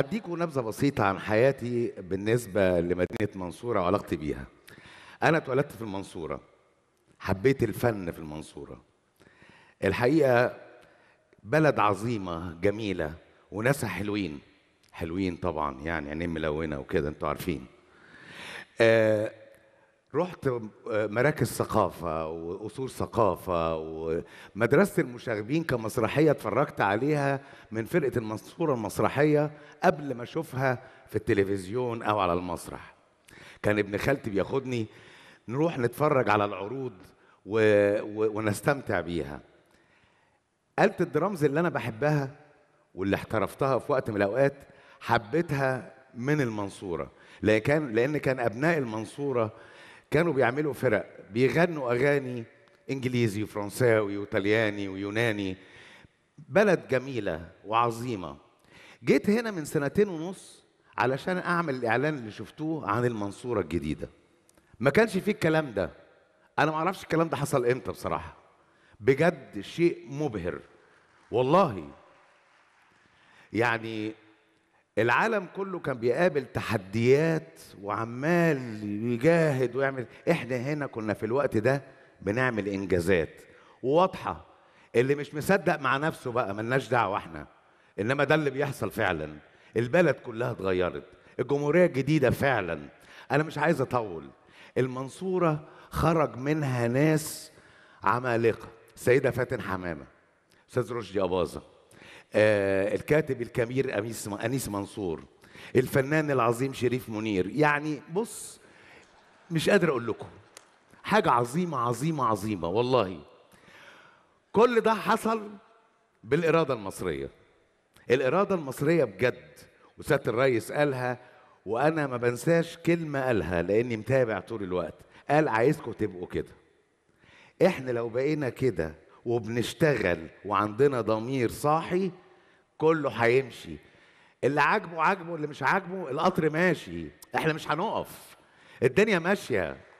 هديكوا نبذه بسيطه عن حياتي بالنسبه لمدينه المنصوره وعلاقتي بيها. انا اتولدت في المنصوره، حبيت الفن في المنصوره. الحقيقه بلد عظيمه جميله وناسها حلوين حلوين طبعا، يعني عينين ملونه وكده انتوا عارفين. رحت مراكز ثقافه وقصور ثقافه ومدرسه المشاغبين كمسرحيه اتفرجت عليها من فرقه المنصوره المسرحيه قبل ما اشوفها في التلفزيون او على المسرح. كان ابن خالتي بياخدني نروح نتفرج على العروض ونستمتع بيها. آلة الدرامز اللي انا بحبها واللي احترفتها في وقت من الاوقات حبيتها من المنصوره، لان كان ابناء المنصوره كانوا بيعملوا فرق بيغنوا اغاني انجليزي وفرنساوي وطلياني ويوناني. بلد جميله وعظيمه. جيت هنا من 2.5 سنين علشان اعمل الاعلان اللي شفتوه عن المنصوره الجديده. ما كانش فيه الكلام ده، انا ما اعرفش الكلام ده حصل امتى بصراحه. بجد شيء مبهر والله. يعني العالم كله كان بيقابل تحديات وعمال يجاهد ويعمل، احنا هنا كنا في الوقت ده بنعمل انجازات واضحه. اللي مش مصدق مع نفسه بقى ملناش دعوه احنا، انما ده اللي بيحصل فعلا. البلد كلها اتغيرت، الجمهوريه الجديده فعلا. انا مش عايز اطول. المنصوره خرج منها ناس عمالقه، السيده فاتن حمامه، استاذ رشدي اباظه، الكاتب الكبير انيس منصور، الفنان العظيم شريف منير. يعني بص مش قادر اقول لكم حاجه عظيمه عظيمه عظيمه والله. كل ده حصل بالاراده المصريه. الاراده المصريه بجد، وسياده الرئيس قالها وانا ما بنساش كلمه قالها لاني متابع طول الوقت. قال عايزكم تبقوا كده. احنا لو بقينا كده وبنشتغل وعندنا ضمير صاحي كله هيمشي. اللي عاجبه عاجبه، اللي مش عاجبه القطر ماشي، احنا مش هنقف. الدنيا ماشيه.